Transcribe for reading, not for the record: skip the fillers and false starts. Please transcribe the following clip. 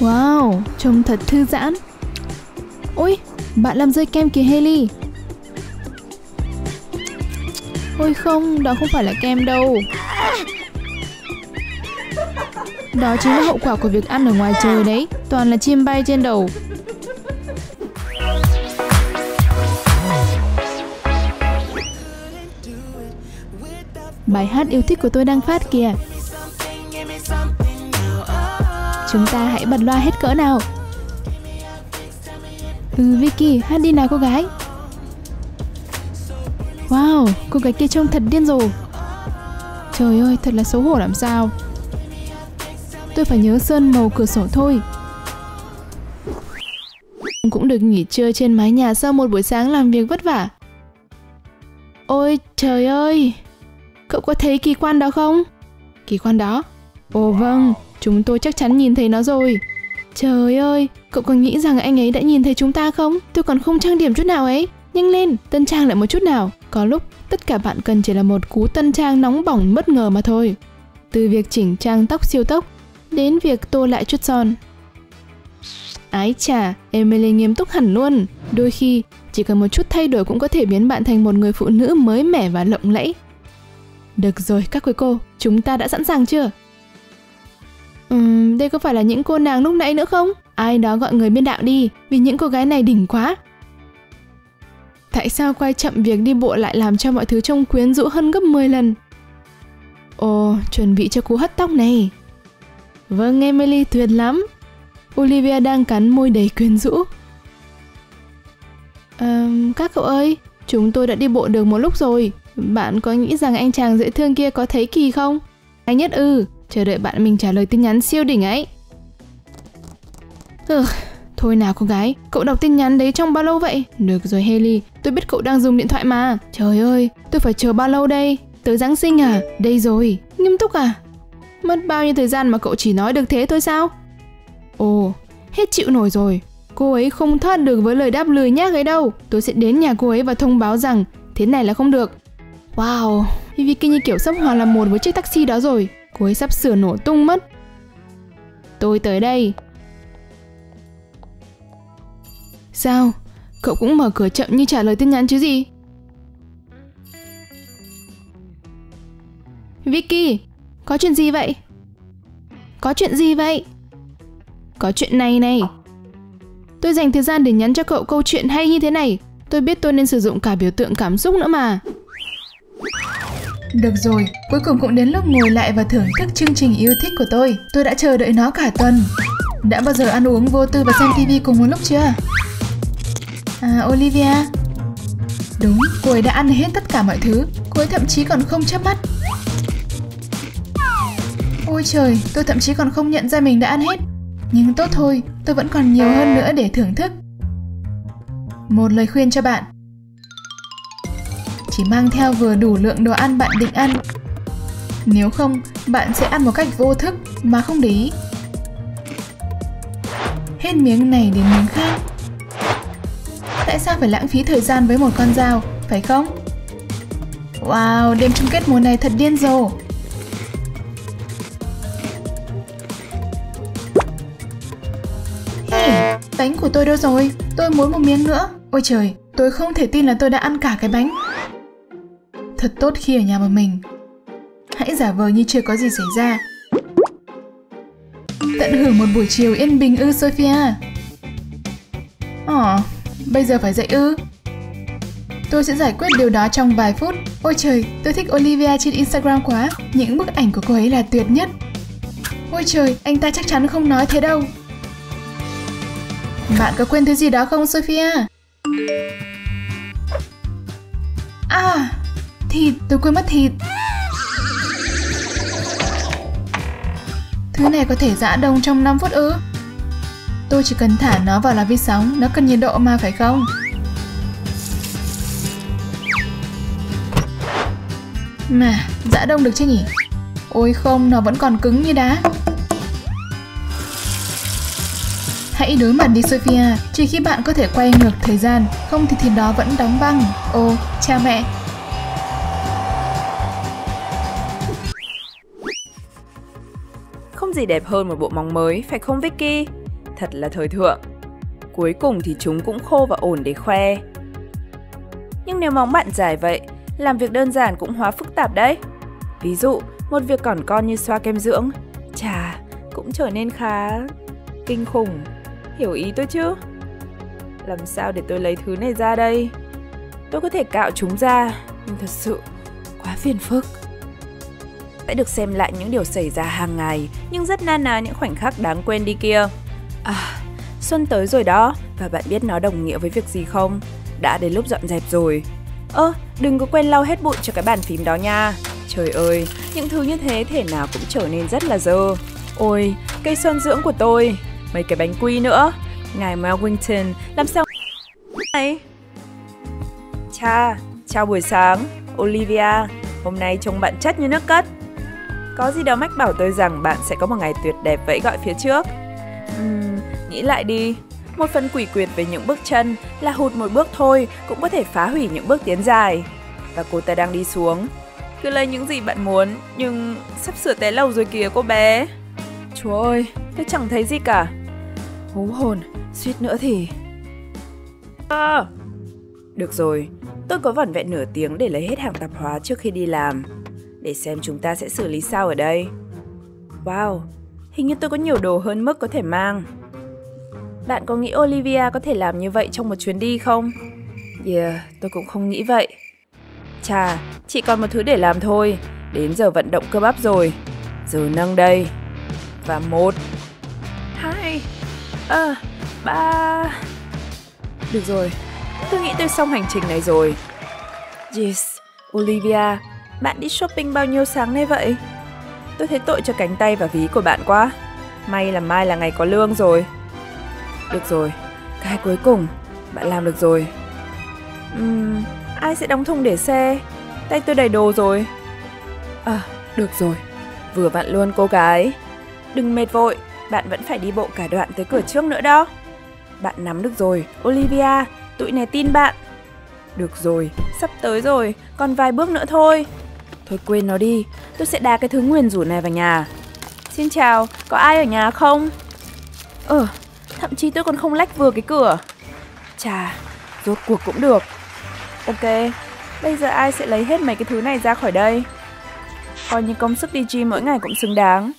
Wow, trông thật thư giãn. Ôi, bạn làm rơi kem kìa Hailey. Ôi không, đó không phải là kem đâu. Đó chính là hậu quả của việc ăn ở ngoài trời đấy. Toàn là chim bay trên đầu. Bài hát yêu thích của tôi đang phát kìa. Chúng ta hãy bật loa hết cỡ nào. Vicky, hát đi nào cô gái. Wow, cô gái kia trông thật điên rồ. Trời ơi, thật là xấu hổ làm sao. Tôi phải nhớ sơn màu cửa sổ thôi. Cũng được nghỉ trưa trên mái nhà sau một buổi sáng làm việc vất vả. Ôi trời ơi, cậu có thấy kỳ quan đó không? Kỳ quan đó? Ồ vâng, chúng tôi chắc chắn nhìn thấy nó rồi. Trời ơi, cậu còn nghĩ rằng anh ấy đã nhìn thấy chúng ta không? Tôi còn không trang điểm chút nào ấy. Nhanh lên, tân trang lại một chút nào. Có lúc, tất cả bạn cần chỉ là một cú tân trang nóng bỏng bất ngờ mà thôi. Từ việc chỉnh trang tóc siêu tốc, đến việc tô lại chút son. Ái chà, Emily nghiêm túc hẳn luôn. Đôi khi, chỉ cần một chút thay đổi cũng có thể biến bạn thành một người phụ nữ mới mẻ và lộng lẫy. Được rồi các quý cô, chúng ta đã sẵn sàng chưa? Đây có phải là những cô nàng lúc nãy nữa không? Ai đó gọi người biên đạo đi, vì những cô gái này đỉnh quá. Tại sao quay chậm việc đi bộ lại làm cho mọi thứ trông quyến rũ hơn gấp 10 lần? Ồ, chuẩn bị cho cú hất tóc này. Vâng, Emily tuyệt lắm. Olivia đang cắn môi đầy quyến rũ. Các cậu ơi, chúng tôi đã đi bộ được một lúc rồi. Bạn có nghĩ rằng anh chàng dễ thương kia có thấy kỳ không? Anh nhất chờ đợi bạn mình trả lời tin nhắn siêu đỉnh ấy. Thôi nào cô gái, cậu đọc tin nhắn đấy trong bao lâu vậy? Được rồi Hailey, tôi biết cậu đang dùng điện thoại mà. Trời ơi, tôi phải chờ bao lâu đây? Tới Giáng sinh à? Đây rồi, nghiêm túc à? Mất bao nhiêu thời gian mà cậu chỉ nói được thế thôi sao? Ồ, hết chịu nổi rồi. Cô ấy không thoát được với lời đáp lười nhác ấy đâu. Tôi sẽ đến nhà cô ấy và thông báo rằng thế này là không được. Wow, Vicky như kiểu sắp hòa làm một với chiếc taxi đó rồi. Cô ấy sắp sửa nổ tung mất. Tôi tới đây. Sao? Cậu cũng mở cửa chậm như trả lời tin nhắn chứ gì? Vicky, có chuyện gì vậy? Có chuyện gì vậy? Có chuyện này này. Tôi dành thời gian để nhắn cho cậu câu chuyện hay như thế này. Tôi biết tôi nên sử dụng cả biểu tượng cảm xúc nữa mà. Được rồi, cuối cùng cũng đến lúc ngồi lại và thưởng thức chương trình yêu thích của tôi. Tôi đã chờ đợi nó cả tuần. Đã bao giờ ăn uống vô tư và xem TV cùng một lúc chưa? Olivia. Đúng, cô ấy đã ăn hết tất cả mọi thứ. Cô ấy thậm chí còn không chớp mắt. Ôi trời, tôi thậm chí còn không nhận ra mình đã ăn hết. Nhưng tốt thôi, tôi vẫn còn nhiều hơn nữa để thưởng thức. Một lời khuyên cho bạn. Chỉ mang theo vừa đủ lượng đồ ăn bạn định ăn. Nếu không, bạn sẽ ăn một cách vô thức mà không để ý. Hết miếng này đến miếng khác. Tại sao phải lãng phí thời gian với một con dao, phải không? Wow, đêm chung kết mùa này thật điên rồ. Hey, bánh của tôi đâu rồi? Tôi muốn một miếng nữa. Ôi trời, tôi không thể tin là tôi đã ăn cả cái bánh. Thật tốt khi ở nhà một mình. Hãy giả vờ như chưa có gì xảy ra. Tận hưởng một buổi chiều yên bình ư Sophia. Bây giờ phải dậy ư? Tôi sẽ giải quyết điều đó trong vài phút. Ôi trời, tôi thích Olivia trên Instagram quá. Những bức ảnh của cô ấy là tuyệt nhất. Ôi trời, anh ta chắc chắn không nói thế đâu. Bạn có quên thứ gì đó không Sophia? À, thịt, tôi quên mất thịt. Thứ này có thể giã đông trong 5 phút ư? Tôi chỉ cần thả nó vào lò vi sóng, nó cần nhiệt độ mà phải không? Mà, giã đông được chứ nhỉ? Ôi không, nó vẫn còn cứng như đá. Hãy đối mặt đi Sophia, chỉ khi bạn có thể quay ngược thời gian, không thì thịt đó vẫn đóng băng. Ô, cha mẹ. gì đẹp hơn một bộ móng mới, phải không Vicky? Thật là thời thượng. Cuối cùng thì chúng cũng khô và ổn để khoe. Nhưng nếu móng bạn dài vậy, làm việc đơn giản cũng hóa phức tạp đấy. Ví dụ, một việc còn con như xoa kem dưỡng, chà, cũng trở nên khá kinh khủng. Hiểu ý tôi chứ? Làm sao để tôi lấy thứ này ra đây? Tôi có thể cạo chúng ra, nhưng thật sự quá phiền phức. Sẽ được xem lại những điều xảy ra hàng ngày, nhưng rất na ná những khoảnh khắc đáng quên đi kia. À, xuân tới rồi đó, và bạn biết nó đồng nghĩa với việc gì không? Đã đến lúc dọn dẹp rồi. Đừng có quên lau hết bụi cho cái bàn phím đó nha. Trời ơi, những thứ như thế thể nào cũng trở nên rất là dơ. Ôi, cây son dưỡng của tôi, mấy cái bánh quy nữa. Ngài Melwington, làm sao này? Cha, chào buổi sáng, Olivia. Hôm nay trông bạn chất như nước cất. Có gì đó mách bảo tôi rằng bạn sẽ có một ngày tuyệt đẹp vẫy gọi phía trước. Nghĩ lại đi. Một phần quỷ quyệt về những bước chân là hụt một bước thôi cũng có thể phá hủy những bước tiến dài. Và cô ta đang đi xuống. Cứ lấy những gì bạn muốn, nhưng sắp sửa té lầu rồi kìa cô bé. Chúa ơi, tôi chẳng thấy gì cả. Hú hồn, suýt nữa thì... Được rồi, tôi có vỏn vẹn nửa tiếng để lấy hết hàng tạp hóa trước khi đi làm. Để xem chúng ta sẽ xử lý sao ở đây. Wow, hình như tôi có nhiều đồ hơn mức có thể mang. Bạn có nghĩ Olivia có thể làm như vậy trong một chuyến đi không? Tôi cũng không nghĩ vậy. Chà, chỉ còn một thứ để làm thôi. Đến giờ vận động cơ bắp rồi. Giờ nâng đây. Và 1, 2, 3. Được rồi, tôi nghĩ tôi xong hành trình này rồi. Yes, Olivia, bạn đi shopping bao nhiêu sáng nay vậy? Tôi thấy tội cho cánh tay và ví của bạn quá. May là mai là ngày có lương rồi. Được rồi, cái cuối cùng, bạn làm được rồi. Ai sẽ đóng thùng để xe? Tay tôi đầy đồ rồi. Được rồi, vừa vặn luôn cô gái. Đừng mệt vội, bạn vẫn phải đi bộ cả đoạn tới cửa trước nữa đó. Bạn nắm được rồi, Olivia, tụi này tin bạn. Được rồi, sắp tới rồi, còn vài bước nữa thôi. Thôi quên nó đi, tôi sẽ đá cái thứ nguyền rủa này vào nhà. Xin chào, có ai ở nhà không? Thậm chí tôi còn không lách vừa cái cửa. Chà, rốt cuộc cũng được. Ok, bây giờ ai sẽ lấy hết mấy cái thứ này ra khỏi đây? Coi như công sức đi gym mỗi ngày cũng xứng đáng.